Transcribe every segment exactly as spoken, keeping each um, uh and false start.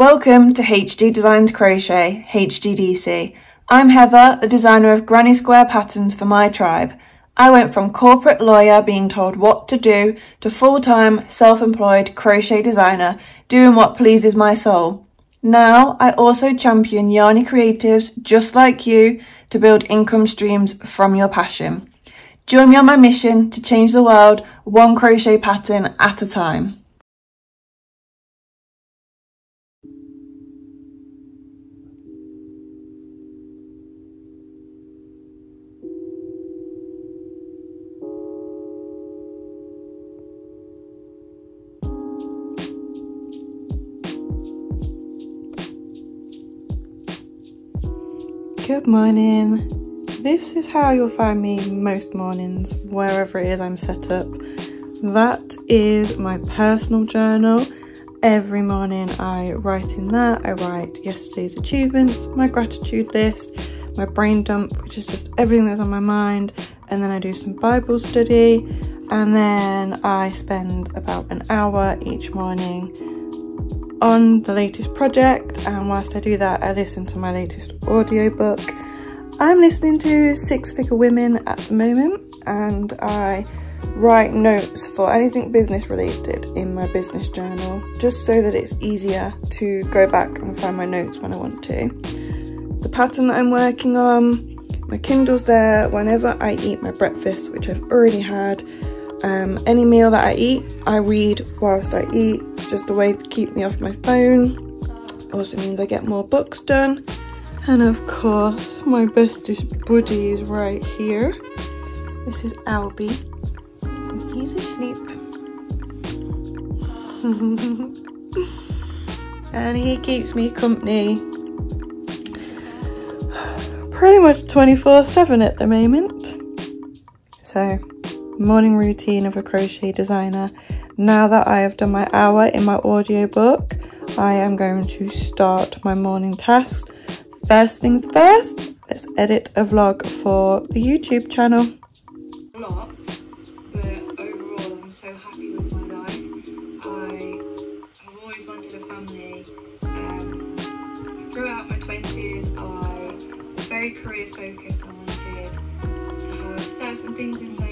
Welcome to H G Designs Crochet, H G D C. I'm Heather, the designer of granny square patterns for my tribe. I went from corporate lawyer being told what to do to full-time, self-employed crochet designer doing what pleases my soul. Now I also champion yarny creatives just like you to build income streams from your passion. Join me on my mission to change the world one crochet pattern at a time. Good morning. This is how you'll find me most mornings, wherever it is I'm set up. That is my personal journal. Every morning I write in that. I write yesterday's achievements, my gratitude list, my brain dump, which is just everything that's on my mind. And then I do some Bible study. And then I spend about an hour each morning on the latest project, and whilst I do that I listen to my latest audiobook. I'm listening to Six Figure Women at the moment, and I write notes for anything business related in my business journal just so that it's easier to go back and find my notes when I want to. The pattern that I'm working on, my Kindle's there whenever I eat my breakfast, which I've already had. Um, any meal that I eat, I read whilst I eat. It's just a way to keep me off my phone. It also means I get more books done. And of course, my bestest buddy is right here. This is Albie. And he's asleep. And he keeps me company pretty much twenty-four seven at the moment. So, morning routine of a crochet designer. Now that I have done my hour in my audiobook, I am going to start my morning tasks. First things first, let's edit a vlog for the YouTube channel. A lot, but overall I'm so happy with my life. I have always wanted a family. Um, throughout my twenties, I was very career focused. I wanted to have certain things in place.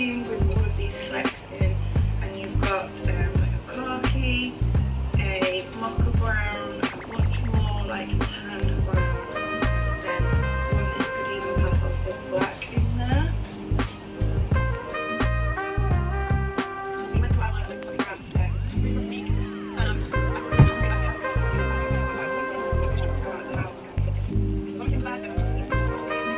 cream with all of these flecks in, and you've got um, like a khaki, a mocha brown, a much more like tan brown, then one that you could even pass off as black in there. We went to our like something around today, every week, and I was just like, I can't really have time because I need to have my last meeting, I was trying to go out of the house, because if something bad, then I'm just easy to just walk in.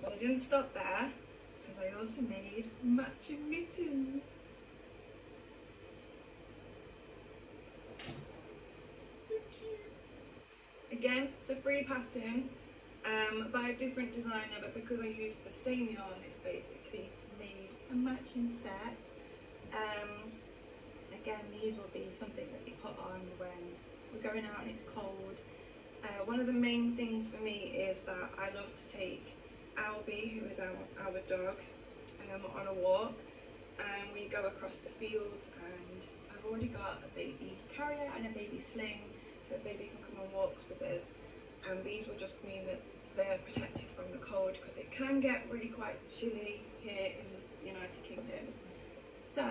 I didn't stop there, because I also made matching mittens. So cute. Again, it's a free pattern um, by a different designer, but because I used the same yarn, it's basically made a matching set. Um, again, these will be something that you put on when we're going out and it's cold. Uh, one of the main things for me is that I love to take Albie, who is our, our dog, um, on a walk, and we go across the fields, and I've already got a baby carrier and a baby sling, so the baby can come on walks with us, and these will just mean that they're protected from the cold, because it can get really quite chilly here in the United Kingdom. So,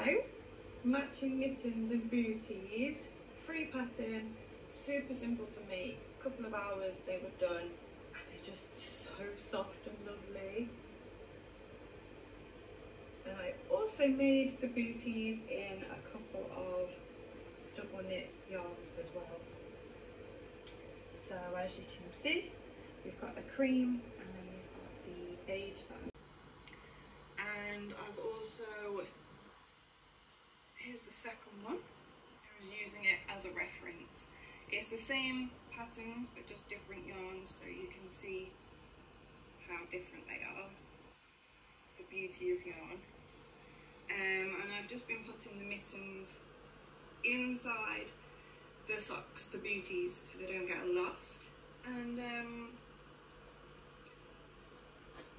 matching mittens and booties, free pattern, super simple to make, a couple of hours they were done. Just so soft and lovely. And I also made the booties in a couple of double knit yarns as well. So as you can see, we've got the cream and then we've got the beige that I'm... And I've also, here's the second one. I was using it as a reference. It's the same patterns but just different yarns, so you can see how different they are. It's the beauty of yarn. Um, and I've just been putting the mittens inside the socks, the booties, so they don't get lost. And um,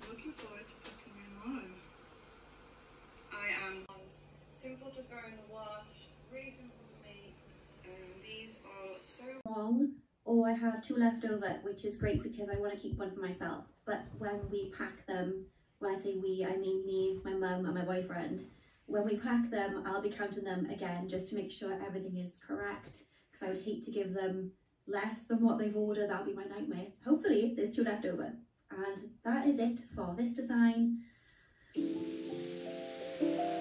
looking forward to putting them on. I am simple to throw in the wash, really simple to make. Um, these are so long, or I have two left over, which is great because I want to keep one for myself. But when we pack them, when I say we, I mean me, my mum and my boyfriend, when we pack them, I'll be counting them again just to make sure everything is correct, because I would hate to give them less than what they've ordered. That'll be my nightmare. Hopefully there's two left over. And that is it for this design. Bye.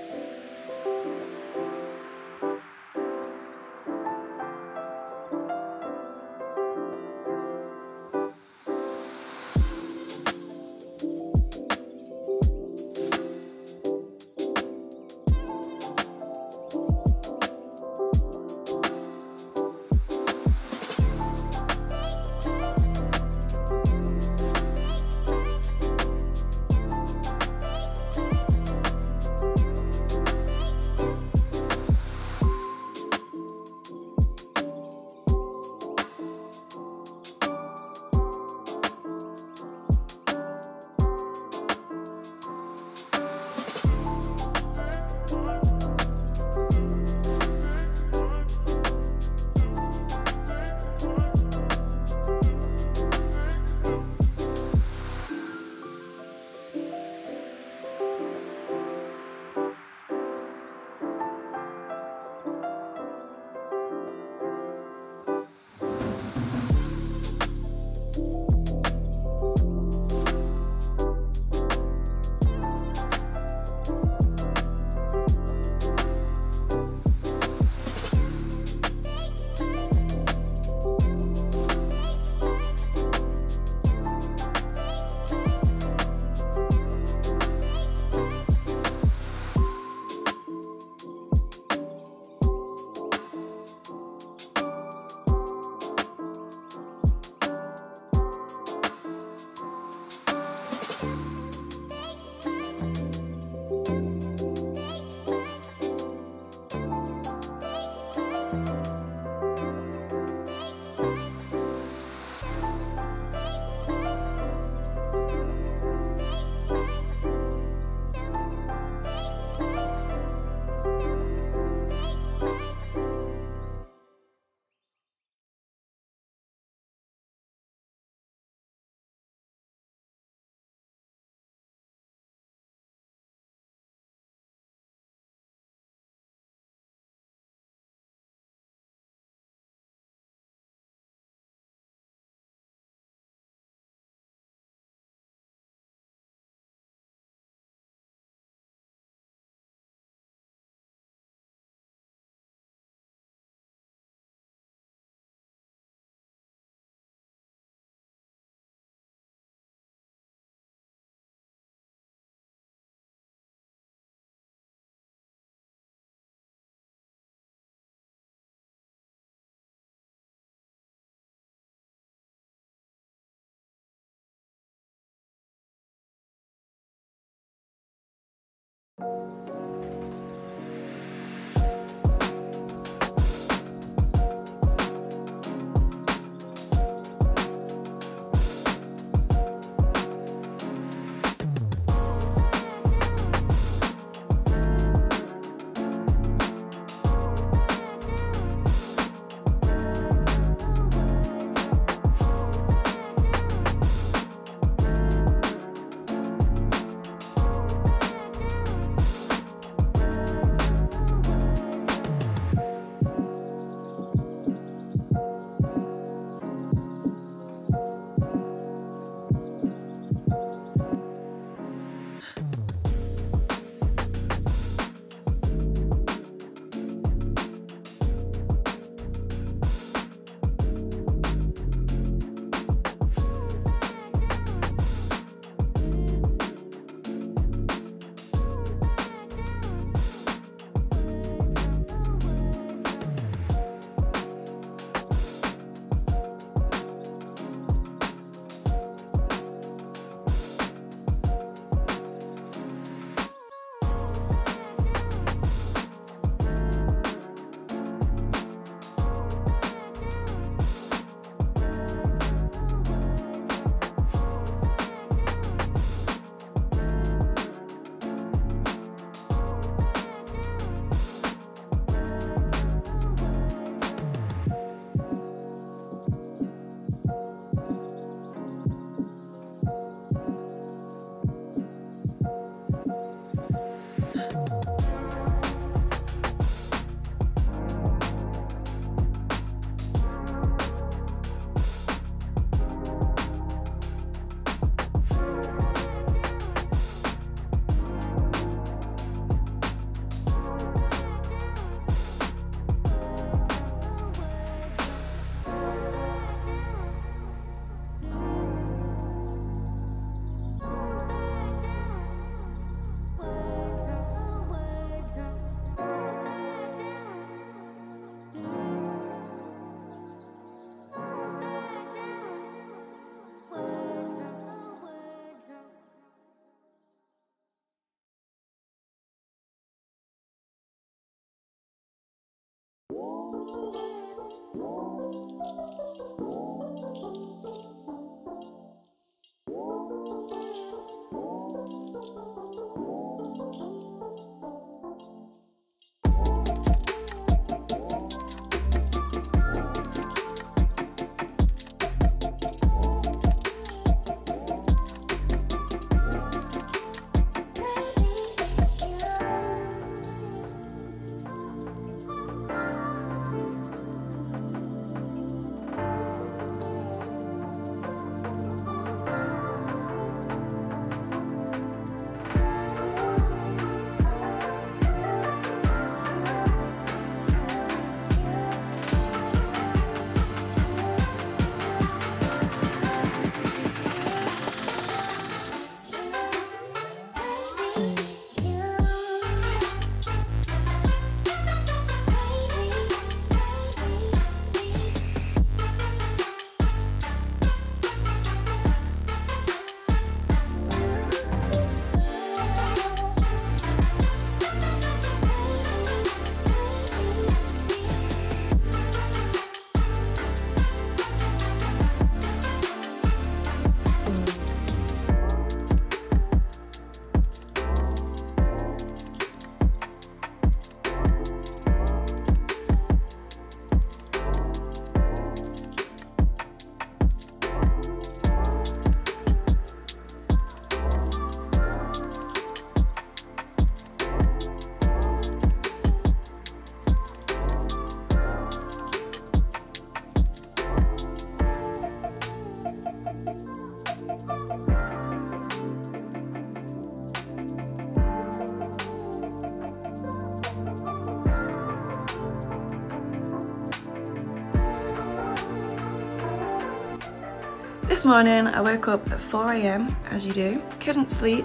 This morning I woke up at four A M as you do, couldn't sleep,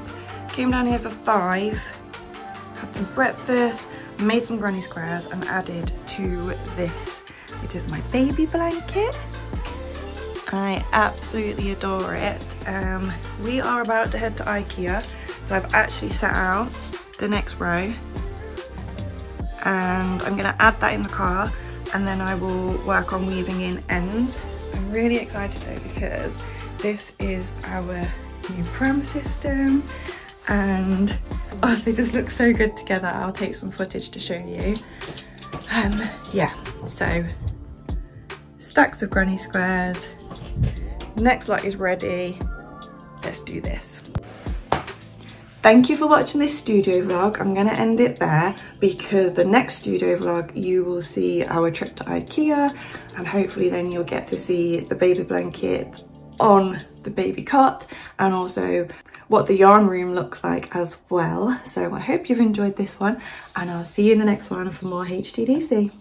came down here for five, had some breakfast, made some granny squares and added to this, which is my baby blanket. I absolutely adore it. Um, we are about to head to IKEA, so I've actually set out the next row, and I'm going to add that in the car, and then I will work on weaving in ends. I'm really excited though, because this is our new pram system, and oh, they just look so good together. I'll take some footage to show you. Um, yeah, so stacks of granny squares. Next lot is ready. Let's do this. Thank you for watching this studio vlog. I'm gonna end it there, because the next studio vlog you will see our trip to IKEA, and hopefully then you'll get to see the baby blanket on the baby cot, and also what the yarn room looks like as well. So I hope you've enjoyed this one, and I'll see you in the next one for more H G D C.